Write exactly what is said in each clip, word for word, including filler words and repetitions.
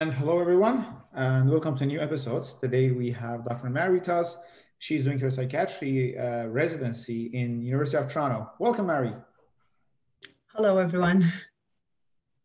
And hello, everyone, and welcome to new episodes. Today we have Doctor Maritas. She's doing her psychiatry uh, residency in University of Toronto. Welcome, Mary. Hello, everyone.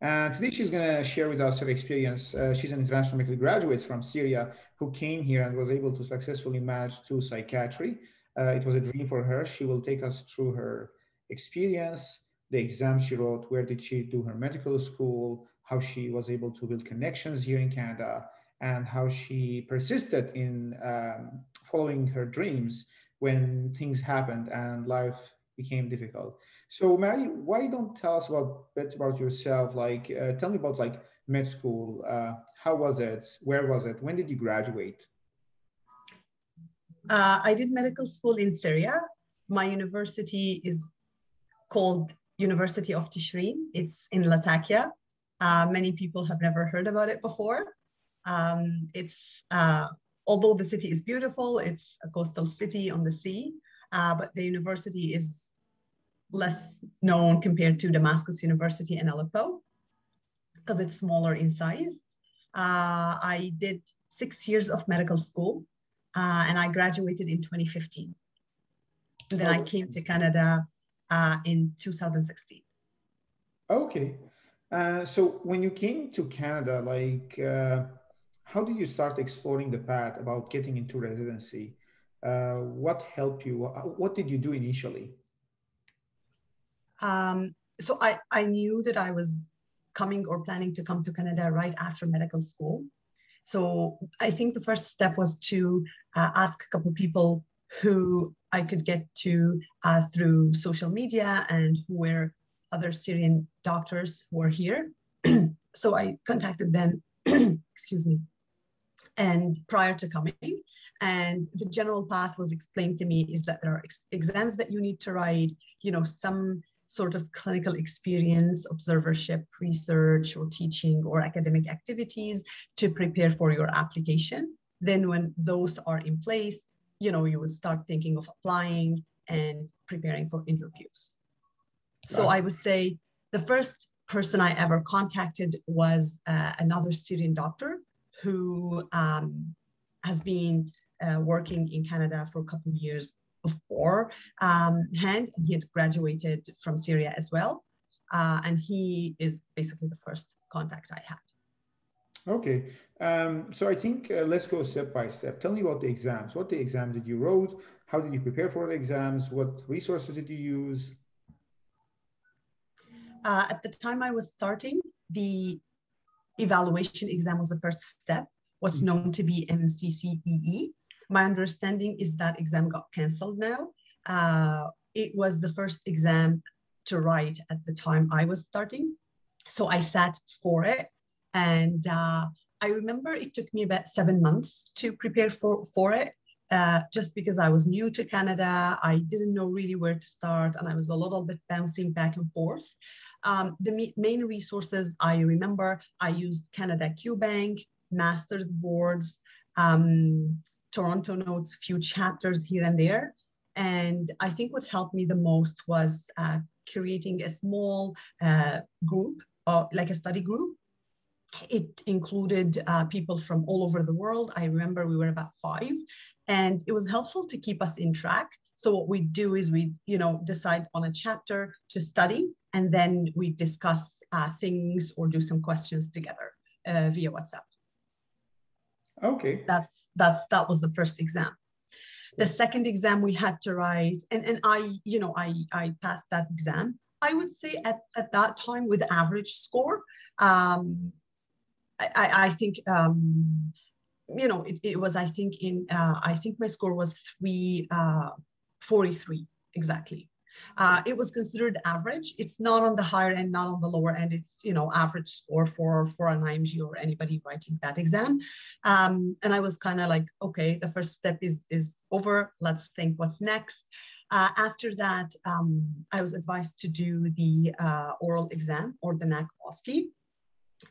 Uh, today she's going to share with us her experience. Uh, she's an international medical graduate from Syria who came here and was able to successfully manage to psychiatry. Uh, it was a dream for her. She will take us through her experience, the exam she wrote, where did she do her medical school, how she was able to build connections here in Canada, and how she persisted in um, following her dreams when things happened and life became difficult. So Mary, why don't tell us a bit about yourself? Like, uh, tell me about like med school. Uh, how was it? Where was it? When did you graduate? Uh, I did medical school in Syria. My university is called University of Tishreen. It's in Latakia. Uh, many people have never heard about it before. Um, it's, uh, although the city is beautiful, it's a coastal city on the sea, uh, but the university is less known compared to Damascus University and Aleppo because it's smaller in size. Uh, I did six years of medical school uh, and I graduated in twenty fifteen. And then oh. I came to Canada uh, in two thousand sixteen. Okay. Uh, so when you came to Canada, like, uh, how did you start exploring the path about getting into residency? Uh, what helped you? What did you do initially? Um, so I, I knew that I was coming or planning to come to Canada right after medical school. So I think the first step was to uh, ask a couple of people who I could get to uh, through social media and who were other Syrian doctors who were here. So I contacted them, excuse me, and prior to coming. And the general path was explained to me is that there are ex exams that you need to write, you know, some sort of clinical experience, observership, research, or teaching, or academic activities to prepare for your application. Then when those are in place, you know, you would start thinking of applying and preparing for interviews. So I would say the first person I ever contacted was uh, another Syrian doctor who um, has been uh, working in Canada for a couple of years before um, hand, and he had graduated from Syria as well. Uh, and he is basically the first contact I had. Okay, um, so I think uh, let's go step by step. Tell me about the exams. What the exam did you wrote? How did you prepare for the exams? What resources did you use? Uh, at the time I was starting, the evaluation exam was the first step, what's known to be M C C E E. My understanding is that exam got canceled now. Uh, it was the first exam to write at the time I was starting. So I sat for it. And uh, I remember it took me about seven months to prepare for, for it. Uh, just because I was new to Canada, I didn't know really where to start, and I was a little bit bouncing back and forth. Um, the main resources I remember, I used Canada QBank, Master Boards, um, Toronto Notes, few chapters here and there. And I think what helped me the most was uh, creating a small uh, group, uh, like a study group. It included uh, people from all over the world. I remember we were about five, and it was helpful to keep us in track. So what we do is we, you know, decide on a chapter to study, and then we discuss uh, things or do some questions together uh, via WhatsApp. Okay. That's, that's, that was the first exam. The second exam we had to write, and, and I, you know, I, I passed that exam. I would say at, at that time with average score, um, I, I think, um, you know, it, it was, I think in, uh, I think my score was three forty-three, exactly. Uh, it was considered average. It's not on the higher end, not on the lower end. It's, you know, average score for, for an I M G or anybody writing that exam. Um, and I was kind of like, okay, the first step is, is over. Let's think what's next. Uh, after that, um, I was advised to do the uh, oral exam or the N A C O S C E,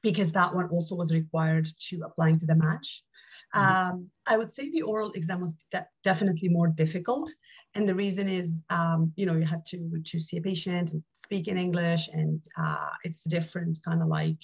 because that one also was required to applying to the match. Um, I would say the oral exam was de definitely more difficult. And the reason is, um, you know, you had to, to see a patient and speak in English, and uh, it's different kind of like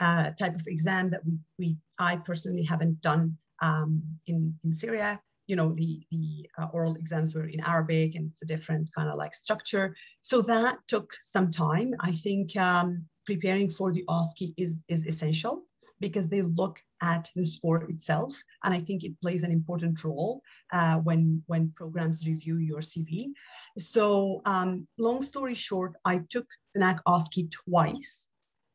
uh, type of exam that we, we I personally haven't done um, in, in Syria. You know, the, the uh, oral exams were in Arabic, and it's a different kind of like structure. So that took some time. I think um, preparing for the O S C E is, is essential because they look at the score itself. And I think it plays an important role uh, when, when programs review your C V. So um, long story short, I took the N A C O S C E twice.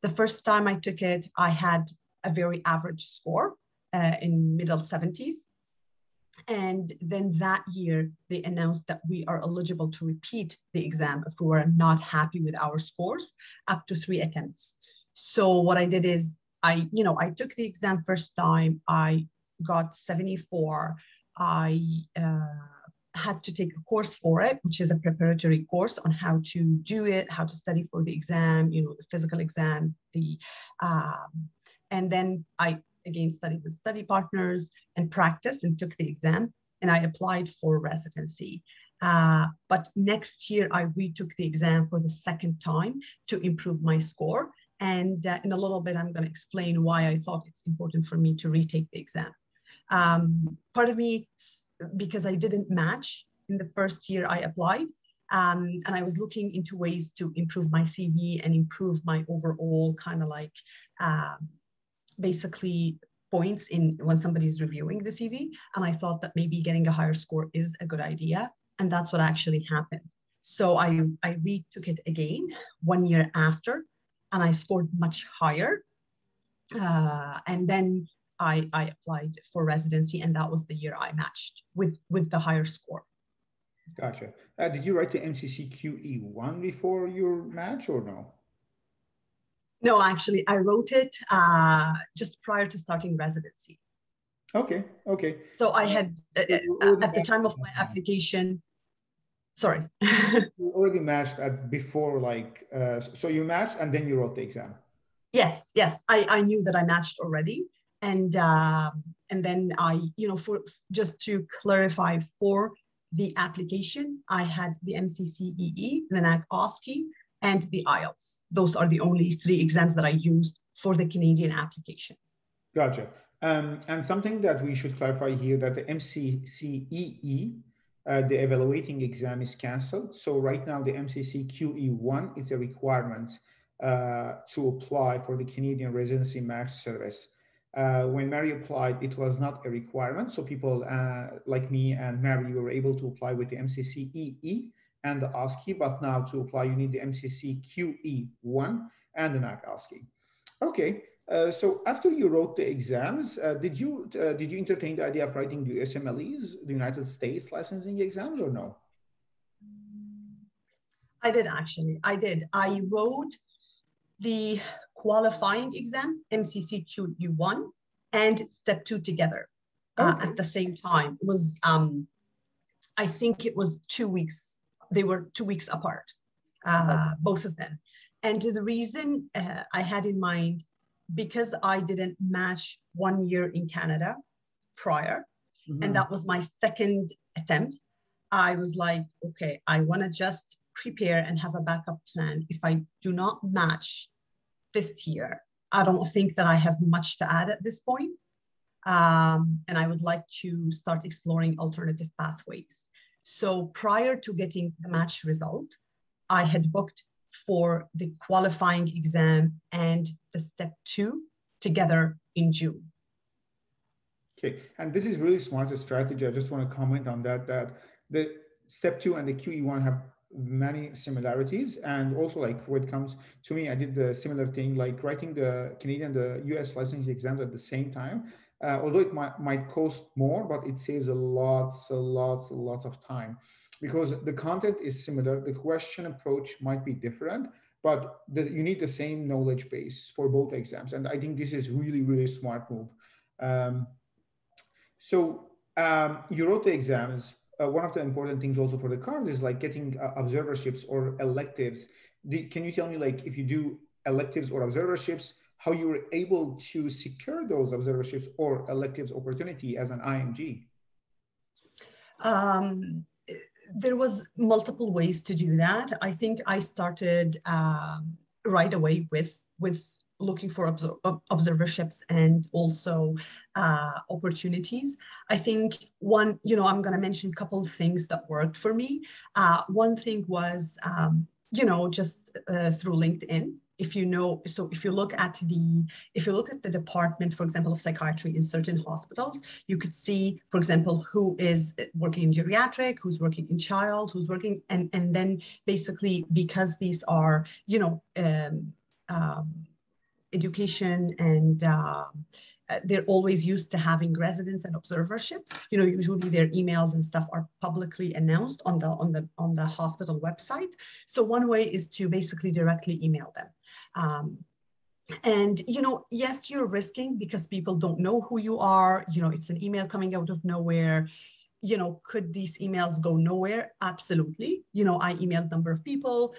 The first time I took it, I had a very average score uh, in middle seventies. And then that year, they announced that we are eligible to repeat the exam if we were not happy with our scores, up to three attempts. So what I did is I, you know, I took the exam first time, I got seventy-four. I uh, had to take a course for it, which is a preparatory course on how to do it, how to study for the exam, you know, the physical exam, the, um, and then I, again, studied with study partners and practiced and took the exam, and I applied for residency. Uh, but next year, I retook the exam for the second time to improve my score. And uh, in a little bit, I'm going to explain why I thought it's important for me to retake the exam. Um, part of me, because I didn't match in the first year I applied, um, and I was looking into ways to improve my C V and improve my overall kind of like, um, basically points in when somebody's reviewing the C V. And I thought that maybe getting a higher score is a good idea. And that's what actually happened. So I, I retook it again one year after, and I scored much higher. Uh, and then I, I applied for residency, and that was the year I matched with, with the higher score. Gotcha. Uh, did you write the M C C Q E one before your match or no? No, actually, I wrote it uh, just prior to starting residency. Okay, okay. So I had, uh, at the time of my application, sorry. You already matched at before, like, uh, so you matched and then you wrote the exam. Yes, yes. I, I knew that I matched already. And, uh, and then I, you know, for just to clarify, for the application, I had the M C C E E, the N A C O S C E, and the I E L T S. Those are the only three exams that I used for the Canadian application. Gotcha. Um, and something that we should clarify here, that the M C C E E, uh, the evaluating exam, is canceled. So right now the M C C Q E one is a requirement uh, to apply for the Canadian Residency Match Service. Uh, when Mary applied, it was not a requirement. So people uh, like me and Mary were able to apply with the M C C E E. And the O S C E, but now to apply, you need the M C C Q E one and the N A C O S C E. Okay, uh, so after you wrote the exams, uh, did you uh, did you entertain the idea of writing the U S M L Es, the United States licensing exams, or no? I did actually, I did. I wrote the qualifying exam, M C C Q E one, and step two together okay. uh, at the same time. It was, um, I think it was two weeks They were two weeks apart, uh, both of them. And the reason uh, I had in mind, because I didn't match one year in Canada prior, mm-hmm. and that was my second attempt, I was like, okay, I wanna just prepare and have a backup plan. If I do not match this year, I don't think that I have much to add at this point. Um, and I would like to start exploring alternative pathways. So prior to getting the match result, I had booked for the qualifying exam and the step two together in June. Okay, and this is really smart strategy. I just want to comment on that, that the step two and the Q E one have many similarities. And also, like, what comes to me, I did the similar thing, like writing the Canadian, the U S licensing exams at the same time. Uh, although it might, might cost more, but it saves a lot, a lot, a lot of time because the content is similar. The question approach might be different, but the, you need the same knowledge base for both exams. And I think this is really, really smart move. Um, so um, you wrote the exams. Uh, one of the important things also for the CARMS is like getting uh, observerships or electives. The, can you tell me, like, if you do electives or observerships, how you were able to secure those observerships or electives opportunity as an I M G? Um, there was multiple ways to do that. I think I started um, right away with, with looking for observ observerships and also uh, opportunities. I think one, you know, I'm going to mention a couple of things that worked for me. Uh, one thing was, um, you know, just uh, through LinkedIn. If you know, so if you look at the, if you look at the department, for example, of psychiatry in certain hospitals, you could see, for example, who is working in geriatric, who's working in child, who's working, and, and then basically because these are, you know, um, um, education and uh, they're always used to having residents and observerships. You know, usually their emails and stuff are publicly announced on the on the on the hospital website. So one way is to basically directly email them. Um, and, you know, yes, you're risking because people don't know who you are. You know, it's an email coming out of nowhere. You know, could these emails go nowhere? Absolutely. You know, I emailed a number of people,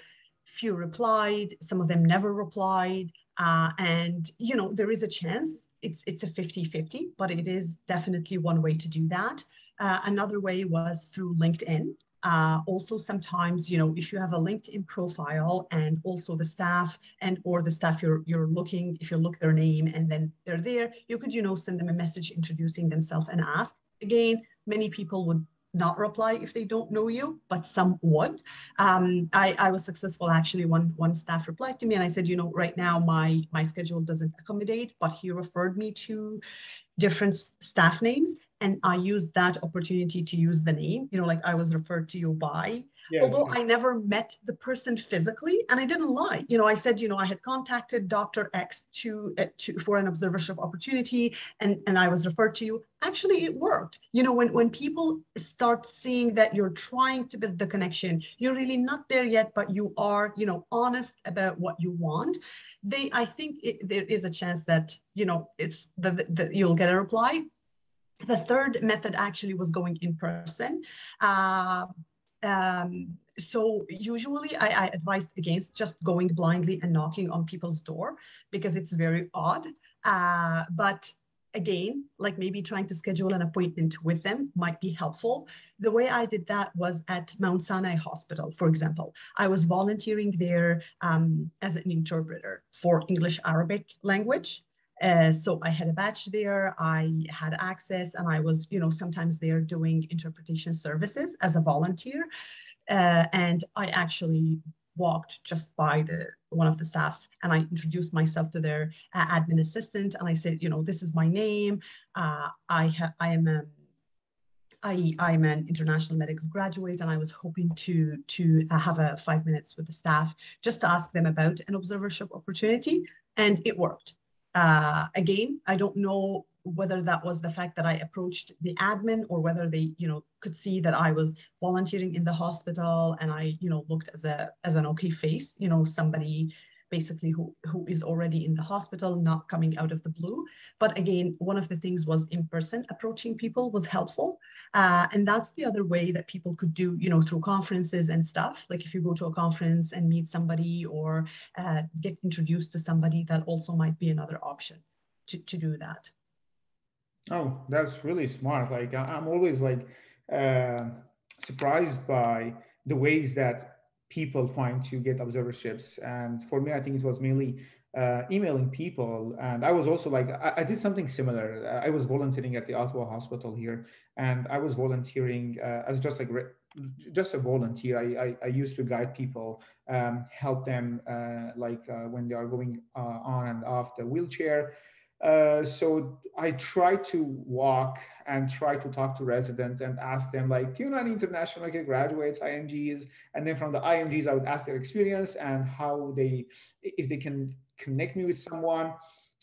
few replied, some of them never replied. Uh, and, you know, there is a chance. It's, it's a fifty fifty, but it is definitely one way to do that. Uh, another way was through LinkedIn. Uh, also sometimes, you know, if you have a LinkedIn profile and also the staff and or the staff you're, you're looking, if you look their name and then they're there, you could, you know, send them a message introducing themselves and ask. Again, many people would not reply if they don't know you, but some would. Um, I, I was successful actually when one staff replied to me and I said, you know, right now my, my schedule doesn't accommodate, but he referred me to different staff names. And I used that opportunity to use the name, you know, like I was referred to you by, yes. Although I never met the person physically. And I didn't lie. You know, I said, you know, I had contacted Doctor X to, uh, to for an observership opportunity and, and I was referred to you. Actually, it worked. You know, when, when people start seeing that you're trying to build the connection, you're really not there yet, but you are, you know, honest about what you want. They, I think it, there is a chance that, you know, it's that you'll get a reply. The third method actually was going in person. Uh, um, so usually I, I advised against just going blindly and knocking on people's door because it's very odd. Uh, but again, like maybe trying to schedule an appointment with them might be helpful. The way I did that was at Mount Sinai Hospital, for example. I was volunteering there um, as an interpreter for English-Arabic language. Uh, so I had a badge there, I had access, and I was, you know, sometimes there doing interpretation services as a volunteer. Uh, and I actually walked just by the one of the staff and I introduced myself to their uh, admin assistant. And I said, you know, this is my name. Uh, I, ha I am a I, I'm an international medical graduate and I was hoping to, to uh, have a five minutes with the staff just to ask them about an observership opportunity. And it worked. Uh, again, I don't know whether that was the fact that I approached the admin or whether they, you know, could see that I was volunteering in the hospital and I, you know, looked as a as an okay face, you know, somebody basically who, who is already in the hospital, not coming out of the blue. But again, one of the things was in person approaching people was helpful. Uh, and that's the other way that people could do, you know, through conferences and stuff. Like if you go to a conference and meet somebody or uh, get introduced to somebody, that also might be another option to, to do that. Oh, that's really smart. Like I'm always like uh, surprised by the ways that people find to get observerships. And for me, I think it was mainly uh, emailing people. And I was also like, I, I did something similar. I was volunteering at the Ottawa Hospital here, and I was volunteering uh, as just like, re just a volunteer. I, I, I used to guide people, um, help them uh, like uh, when they are going uh, on and off the wheelchair. Uh, so I try to walk and try to talk to residents and ask them like, do you know any international graduates, I M Gs? And then from the I M Gs, I would ask their experience and how they, if they can connect me with someone.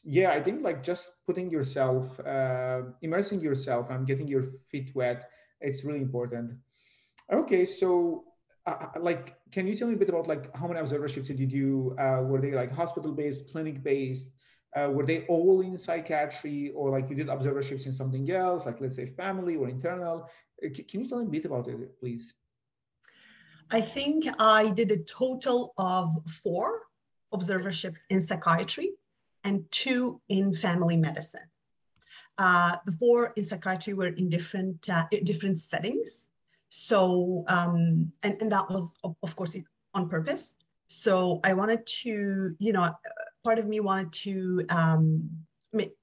Yeah, I think like just putting yourself, uh, immersing yourself and getting your feet wet, it's really important. Okay, so uh, like, can you tell me a bit about like how many observerships did you do? Uh, were they like hospital-based, clinic-based? Uh, were they all in psychiatry, or like you did observerships in something else, like let's say family or internal? C can you tell me a bit about it, please? I think I did a total of four observerships in psychiatry and two in family medicine. Uh, the four in psychiatry were in different, uh, different settings. So, um, and, and that was, of course, on purpose. So I wanted to, you know, part of me wanted to, um,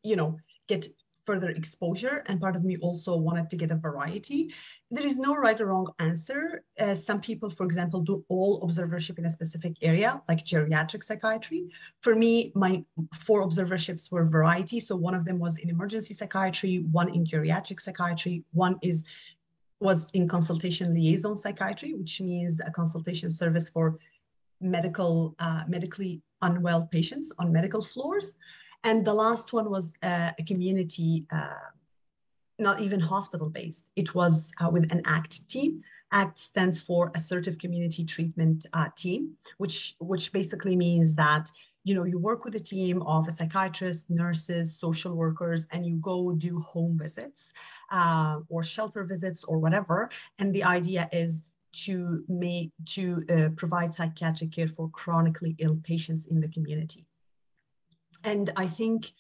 you know, get further exposure, and part of me also wanted to get a variety. There is no right or wrong answer. Uh, some people, for example, do all observership in a specific area, like geriatric psychiatry. For me, my four observerships were variety. So one of them was in emergency psychiatry, one in geriatric psychiatry, one is was in consultation liaison psychiatry, which means a consultation service for medical, uh, medically unwell patients on medical floors. And the last one was uh, a community, uh, not even hospital-based. It was uh, with an ACT team. ACT stands for Assertive Community Treatment uh, Team, which, which basically means that, you know, you work with a team of psychiatrists, nurses, social workers, and you go do home visits uh, or shelter visits or whatever. And the idea is to, make, to uh, provide psychiatric care for chronically ill patients in the community. And I think,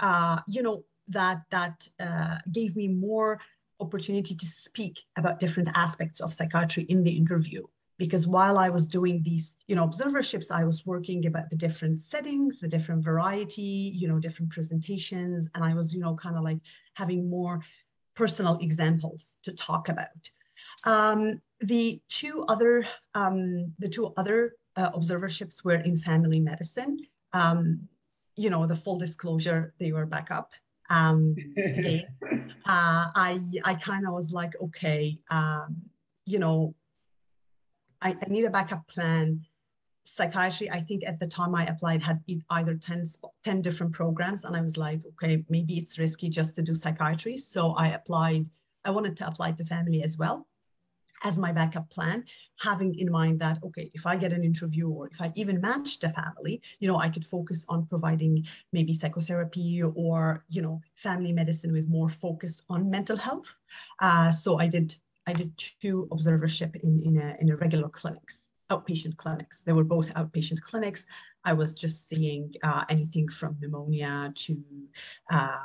uh, you know, that, that uh, gave me more opportunity to speak about different aspects of psychiatry in the interview, because while I was doing these, you know, observerships, I was working about the different settings, the different variety, you know, different presentations, and I was, you know, kind of like having more personal examples to talk about. Um, the two other, um, the two other uh, observerships were in family medicine. Um, you know, the full disclosure, they were back up. Um, they, uh, I, I kind of was like, okay, um, you know, I, I need a backup plan. Psychiatry, I think at the time I applied, had either ten, ten different programs. And I was like, okay, maybe it's risky just to do psychiatry. So I applied, I wanted to apply to family as well as my backup plan, having in mind that, okay, if I get an interview or if I even match the family, you know, I could focus on providing maybe psychotherapy or, you know, family medicine with more focus on mental health. Uh, so I did I did two observership in, in, a, in a regular clinics, outpatient clinics. They were both outpatient clinics. I was just seeing uh, anything from pneumonia to um,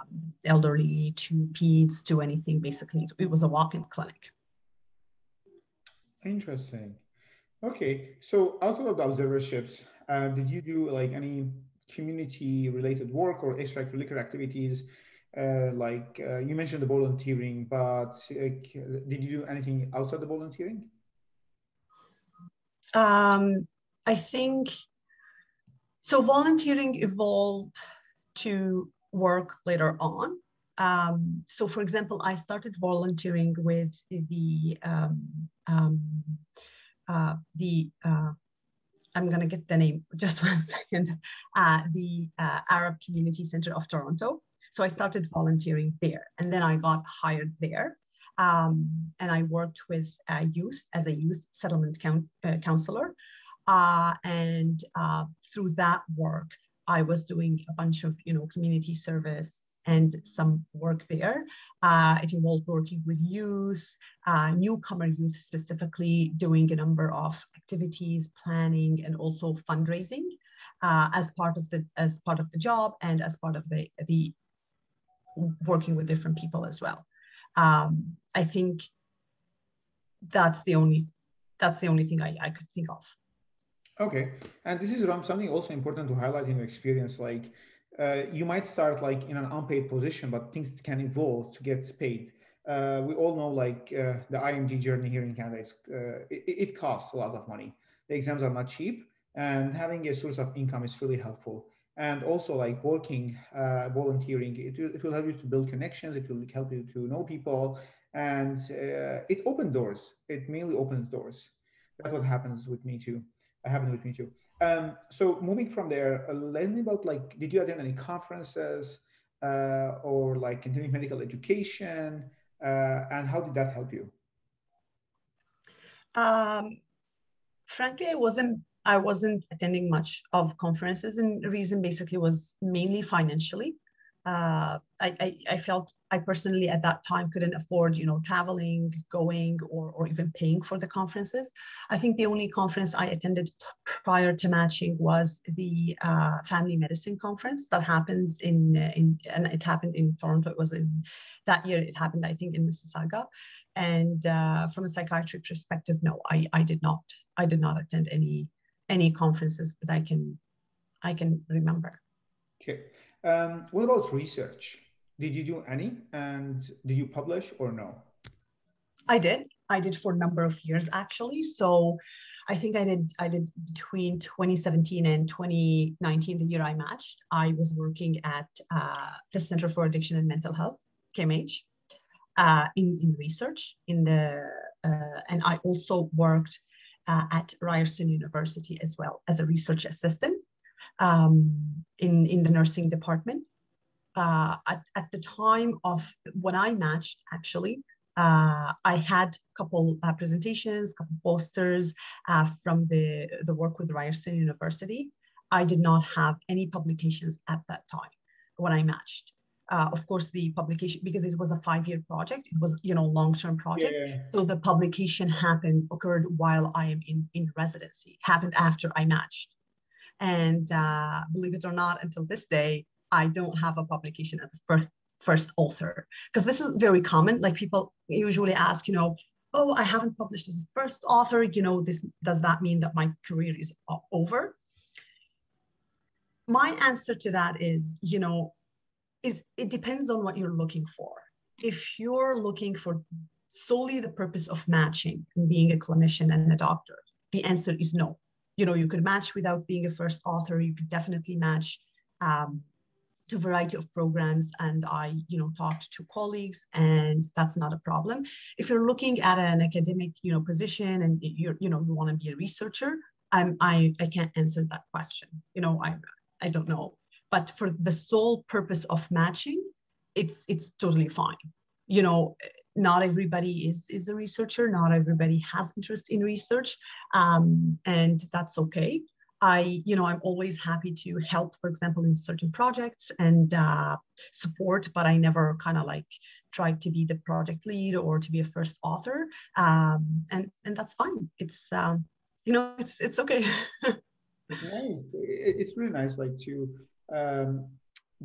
elderly to peds to anything, basically. It was a walk-in clinic. Interesting. Okay, so outside of the observerships, uh, did you do like any community-related work or extracurricular activities? Uh, like uh, you mentioned the volunteering, but uh, did you do anything outside the volunteering? Um, I think so. Volunteering evolved to work later on. Um, so, for example, I started volunteering with the um, um, uh, the uh, I'm gonna get the name just one second. Uh, the uh, Arab Community Center of Toronto. So I started volunteering there, and then I got hired there, um, and I worked with uh, youth as a youth settlement count, uh, counselor, uh, and uh, through that work, I was doing a bunch of, you know, community service and some work there. Uh, it involved working with youth, uh, newcomer youth specifically, doing a number of activities, planning, and also fundraising uh, as part of the as part of the job and as part of the the. working with different people as well. Um, I think that's the only that's the only thing I, I could think of. Okay, and this is something also important to highlight in your experience. Like uh, you might start like in an unpaid position, but things can evolve to get paid. Uh, we all know like uh, the I M G journey here in Canada. It's, uh, it, it costs a lot of money. The exams are not cheap, and having a source of income is really helpful. And also like working, uh, volunteering, it will, it will help you to build connections. It will help you to know people, and uh, it opens doors. It mainly opens doors. That's what happens with me too. It happened with me too. Um, so moving from there, uh, let me about like, did you attend any conferences uh, or like continuing medical education? Uh, and how did that help you? Um, frankly, I wasn't I wasn't attending much of conferences, and the reason basically was mainly financially. Uh, I, I, I felt I personally at that time couldn't afford, you know, traveling, going, or, or even paying for the conferences. I think the only conference I attended prior to matching was the uh, Family Medicine Conference that happens in, in, and it happened in Toronto. It was in, that year it happened, I think, in Mississauga. And uh, from a psychiatry perspective, no, I, I did not, I did not attend any any conferences that I can I can remember. Okay. Um, what about research? Did you do any, and do you publish or no? I did. I did for a number of years, actually. So I think I did, I did between twenty seventeen and twenty nineteen, the year I matched, I was working at uh, the Center for Addiction and Mental Health, C A M H, uh, in, in research. In the uh, and I also worked uh, at Ryerson University as well as a research assistant um, in, in the nursing department. Uh, at, at the time of when I matched, actually, Uh, I had a couple uh, presentations, a couple posters uh, from the, the work with Ryerson University. I did not have any publications at that time when I matched. Uh, of course, the publication, because it was a five-year project, it was, you know, long-term project. Yeah. So the publication happened, occurred while I am in, in residency, happened after I matched. And uh, believe it or not, until this day, I don't have a publication as a first first author, because this is very common. Like, people usually ask, you know, oh, I haven't published as a first author, you know, this, does that mean that my career is over? My answer to that is, you know, is it depends on what you're looking for. If you're looking for solely the purpose of matching and being a clinician and a doctor, the answer is no. You know, you could match without being a first author. You could definitely match um, to a variety of programs, and I, you know, talked to colleagues, and that's not a problem. If you're looking at an academic, you know, position, and you're, you know, you want to be a researcher, I'm, I, I can't answer that question. You know, I, I don't know. But for the sole purpose of matching, it's, it's totally fine. You know, not everybody is is a researcher. Not everybody has interest in research, um, and that's okay. I, you know, I'm always happy to help, for example, in certain projects and uh, support, but I never kind of like tried to be the project lead or to be a first author. Um, and, and that's fine. It's, um, you know, it's, it's okay. Nice. It's really nice, like, to um,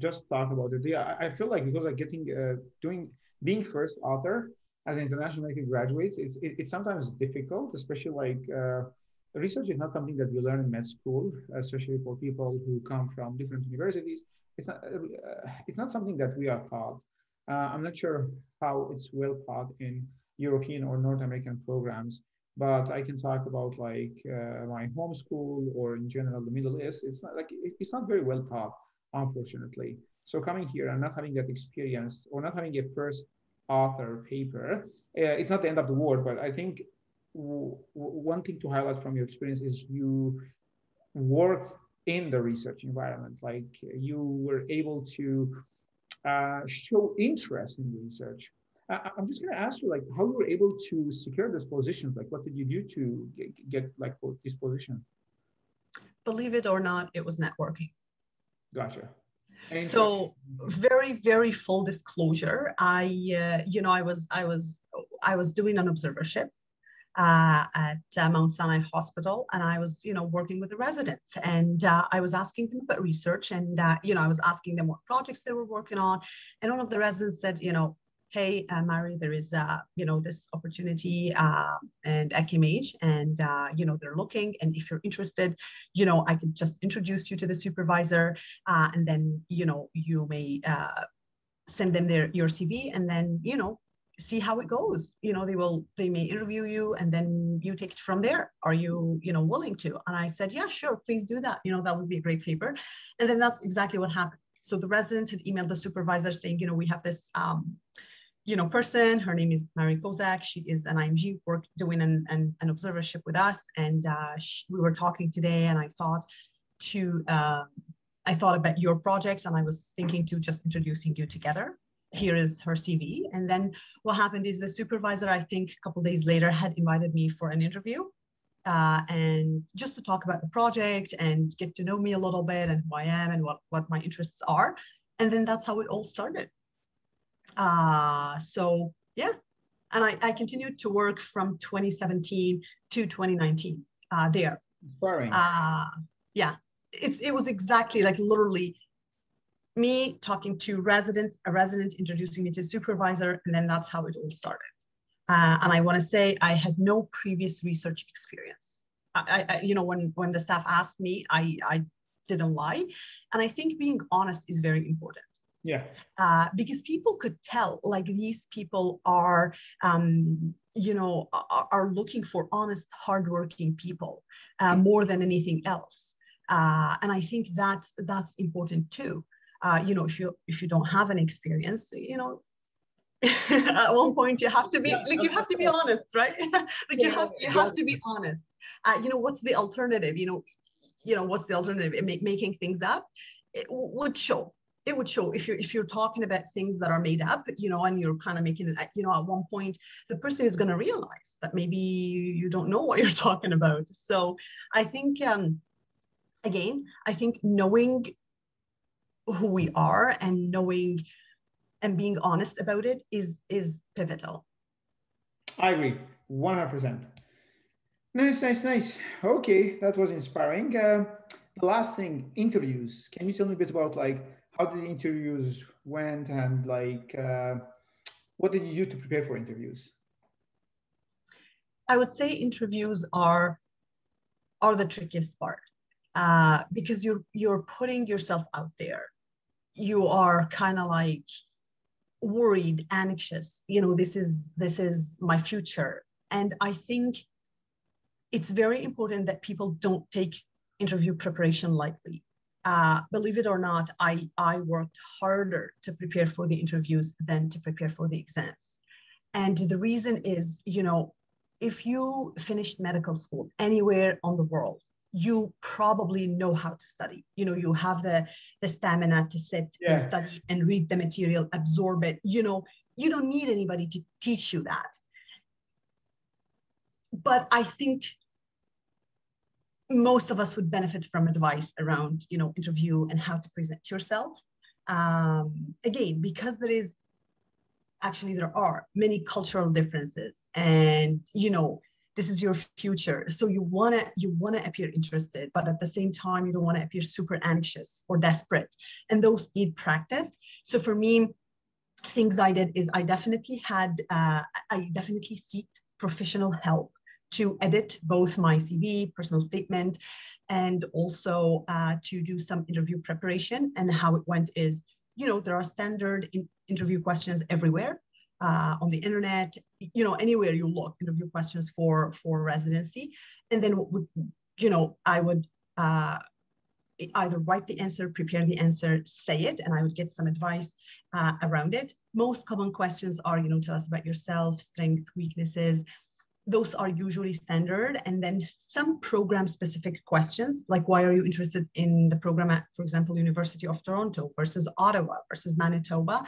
just talk about it. Yeah, I feel like, because like getting, uh, doing, being first author as an international native graduate, it's, it, it's sometimes difficult, especially like, uh, research is not something that you learn in med school, especially for people who come from different universities. It's not, uh, it's not something that we are taught. Uh, I'm not sure how it's well taught in European or North American programs, but I can talk about like uh, my home school, or in general the Middle East. It's not like it's not very well taught, unfortunately. So coming here and not having that experience, or not having a first author paper, uh, it's not the end of the world. But I think one thing to highlight from your experience is you worked in the research environment, like you were able to uh, show interest in research. I I'm just going to ask you, like, how you were able to secure this position? Like, what did you do to get, get like this position? Believe it or not, it was networking. Gotcha. And so very, very full disclosure. I, uh, you know, I was, I was, I was doing an observership Uh, at uh, Mount Sinai Hospital, and I was, you know, working with the residents, and uh, I was asking them about research, and uh, you know, I was asking them what projects they were working on, and one of the residents said, you know, hey, uh, Mari, there is, uh, you know, this opportunity uh, and at C A M H, and uh, you know, they're looking, and if you're interested, you know, I could just introduce you to the supervisor, uh, and then, you know, you may uh, send them their your C V, and then, you know, see how it goes. You know, they will, they may interview you, and then you take it from there. Are you, you know, willing to? And I said, yeah, sure, please do that. You know, that would be a great favor. And then that's exactly what happened. So the resident had emailed the supervisor saying, you know, we have this, um, you know, person, her name is Mary Kozak. She is an I M G work doing an, an, an observership with us. And uh, she, we were talking today, and I thought to, uh, I thought about your project, and I was thinking to just introducing you together. Here is her C V. And then what happened is the supervisor, I think a couple of days later, had invited me for an interview uh, and just to talk about the project and get to know me a little bit and who I am and what, what my interests are. And then that's how it all started. Uh, so yeah, and I, I continued to work from twenty seventeen to twenty nineteen uh, there. Boring. Uh, yeah, it's, it was exactly like literally me talking to residents, a resident introducing me to supervisor, and then that's how it all started. Uh, and I want to say I had no previous research experience. I, I, you know, when when the staff asked me, I, I didn't lie. And I think being honest is very important. Yeah. Uh, because people could tell, like, these people are, um, you know, are, are looking for honest, hardworking people uh, more than anything else. Uh, and I think that that's important too. Uh, you know, if you if you don't have an experience, you know, at one point you have to be yeah, like you have to be honest, right? like you have you have to be honest. Uh, you know, what's the alternative? You know, you know what's the alternative? Make, making things up, it would show. It would show if you're if you're talking about things that are made up, you know, and you're kind of making it. You know, at one point, the person is going to realize that maybe you don't know what you're talking about. So I think, um, again, I think knowing who we are and knowing and being honest about it is is pivotal. I agree, one hundred percent. Nice, nice, nice. Okay, that was inspiring. Uh, the last thing, interviews. Can you tell me a bit about like how the interviews went and like uh, what did you do to prepare for interviews? I would say interviews are are the trickiest part uh, because you're you're putting yourself out there. You are kind of like worried, anxious. You know, this is this is my future, and I think it's very important that people don't take interview preparation lightly. Uh, believe it or not, I, I worked harder to prepare for the interviews than to prepare for the exams. And the reason is, you know, if you finished medical school anywhere on the world, you probably know how to study. You know, you have the, the stamina to sit yeah. and study and read the material, absorb it. You know, you don't need anybody to teach you that. But I think most of us would benefit from advice around, you know, interview and how to present yourself. Um, again, because there is, actually there are many cultural differences and, you know, this is your future. So you want to you want to appear interested, but at the same time, you don't want to appear super anxious or desperate. And those need practice. So for me, things I did is I definitely had, uh, I definitely seeked professional help to edit both my C V, personal statement, and also uh, to do some interview preparation. And how it went is, you know, there are standard in interview questions everywhere uh, on the internet, you know, anywhere you look, interview questions for, for residency. And then, you know, I would uh, either write the answer, prepare the answer, say it, and I would get some advice uh, around it. Most common questions are, you know, tell us about yourself, strengths, weaknesses. Those are usually standard. And then some program specific questions, like why are you interested in the program at, for example, University of Toronto versus Ottawa versus Manitoba?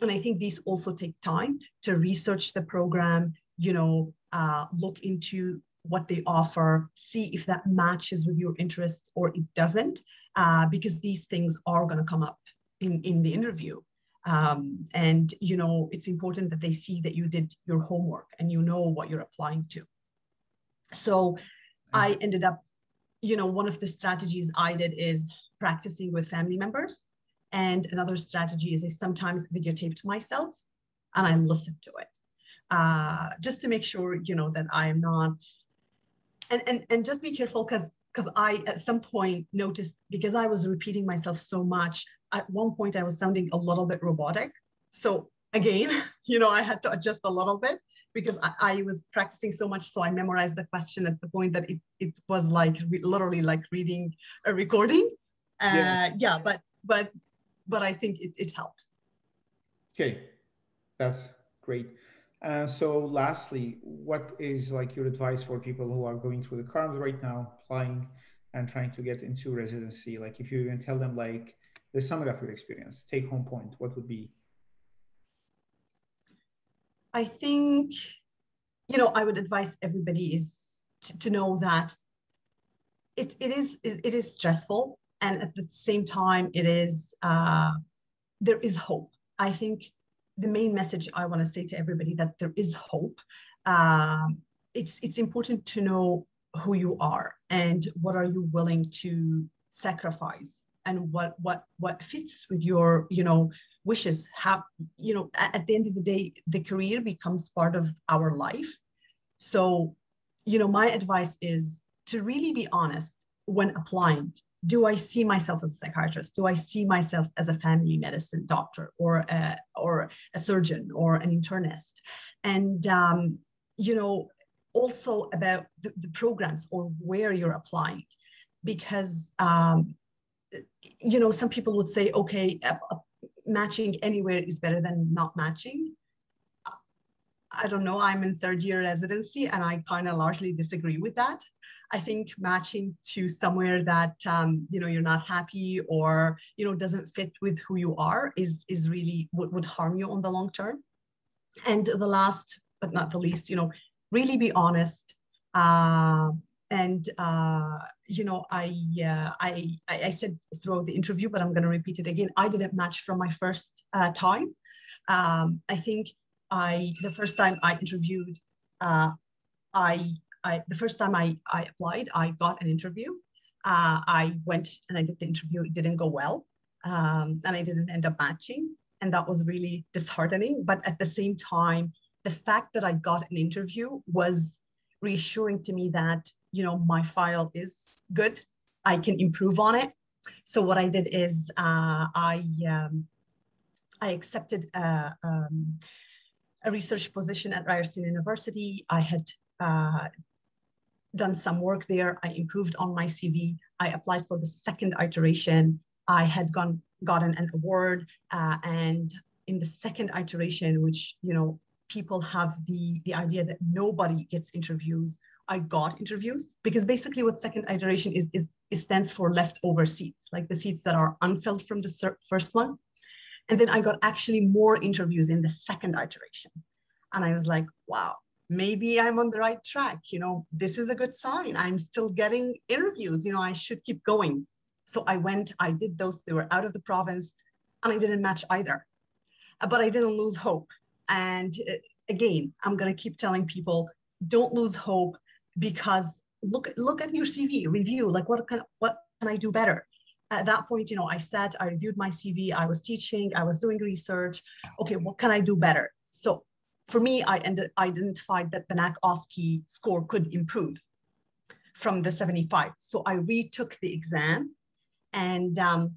And I think these also take time to research the program, you know, uh, look into what they offer, see if that matches with your interest or it doesn't, uh, because these things are going to come up in, in the interview. Um, and, you know, it's important that they see that you did your homework and you know what you're applying to. So I ended up, you know, one of the strategies I did is practicing with family members. And another strategy is I sometimes videotaped myself and I listened to it uh, just to make sure, you know, that I am not, and, and, and just be careful because because I at some point noticed, because I was repeating myself so much, at one point I was sounding a little bit robotic. So again, you know, I had to adjust a little bit because I, I was practicing so much. So I memorized the question at the point that it, it was like literally like reading a recording. Uh, yeah. yeah, but but but I think it, it helped. Okay, that's great. Uh, so lastly, what is like your advice for people who are going through the CARMS right now, applying and trying to get into residency? Like if you can tell them like the summit of your experience, take home point, what would be? I think, you know, I would advise everybody is to, to know that it, it is it, it is stressful. And at the same time, it is, uh, there is hope. I think the main message I want to say to everybody that there is hope. Um, it's, it's important to know who you are and what are you willing to sacrifice and what, what, what fits with your, you know, wishes. How, you know, at, at the end of the day, the career becomes part of our life. So, you know, my advice is to really be honest when applying do I see myself as a psychiatrist? Do I see myself as a family medicine doctor or a, or a surgeon or an internist? And, um, you know, also about the, the programs or where you're applying, because, um, you know, some people would say, okay, uh, uh, matching anywhere is better than not matching. I don't know, I'm in third year residency and I kind of largely disagree with that. I think matching to somewhere that, um, you know, you're not happy or, you know, doesn't fit with who you are is, is really what would harm you on the long term. And the last, but not the least, you know, really be honest. Uh, and, uh, you know, I, uh, I, I said throughout the interview, but I'm going to repeat it again. I didn't match from my first uh, time. Um, I think I, the first time I interviewed, uh, I, I, the first time I, I applied, I got an interview. Uh, I went and I did the interview. It didn't go well. Um, and I didn't end up matching. And that was really disheartening. But at the same time, the fact that I got an interview was reassuring to me that, you know, my file is good. I can improve on it. So what I did is uh, I, um, I accepted uh, um, a research position at Ryerson University. I had uh, done some work there. I improved on my C V. I applied for the second iteration. I had gone, gotten an award. Uh, and in the second iteration, which, you know, people have the, the idea that nobody gets interviews, I got interviews, because basically what second iteration is, is it stands for leftover seats, like the seats that are unfilled from the first one. And then I got actually more interviews in the second iteration. And I was like, wow, maybe I'm on the right track. You know, this is a good sign. I'm still getting interviews. You know, I should keep going. So I went, I did those. They were out of the province and I didn't match either. But I didn't lose hope. And again, I'm going to keep telling people, don't lose hope, because look, look at your C V, review, like what can, what can I do better? At that point, you know, I sat, I reviewed my C V, I was teaching, I was doing research. Okay, what can I do better? So for me, I ended, identified that the N A C O S C E score could improve from the seventy-five. So I retook the exam. And um,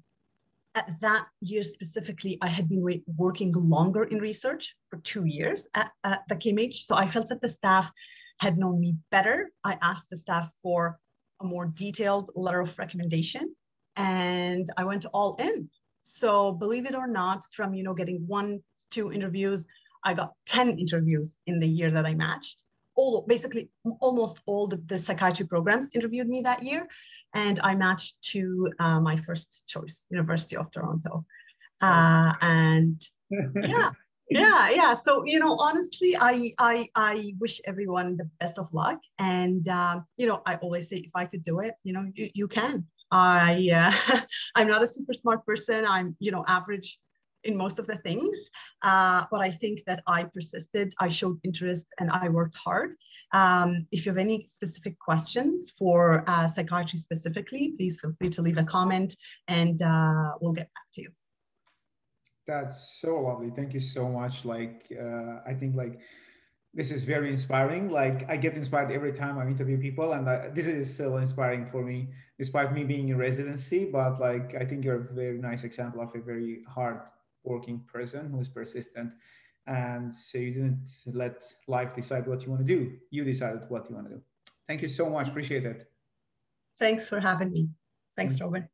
at that year specifically, I had been working longer in research for two years at, at the C A M H. So I felt that the staff had known me better. I asked the staff for a more detailed letter of recommendation. And I went all in. So believe it or not, from, you know, getting one, two interviews, I got ten interviews in the year that I matched. All, basically, almost all the, the psychiatry programs interviewed me that year. And I matched to uh, my first choice, University of Toronto. Uh, and yeah, yeah, yeah. So, you know, honestly, I, I, I wish everyone the best of luck. And, uh, you know, I always say, if I could do it, you know, you, you can. I, uh, I'm not a super smart person. I'm, you know, average in most of the things, uh, but I think that I persisted, I showed interest, and I worked hard. Um, if you have any specific questions for uh, psychiatry specifically, please feel free to leave a comment and uh, we'll get back to you. That's so lovely. Thank you so much. Like, uh, I think like, this is very inspiring. Like, I get inspired every time I interview people, and I, this is still inspiring for me, despite me being in residency. But like, I think you're a very nice example of a very hard working person who is persistent. And so you didn't let life decide what you want to do. You decided what you want to do. Thank you so much. Appreciate it. Thanks for having me. Thanks, Robin.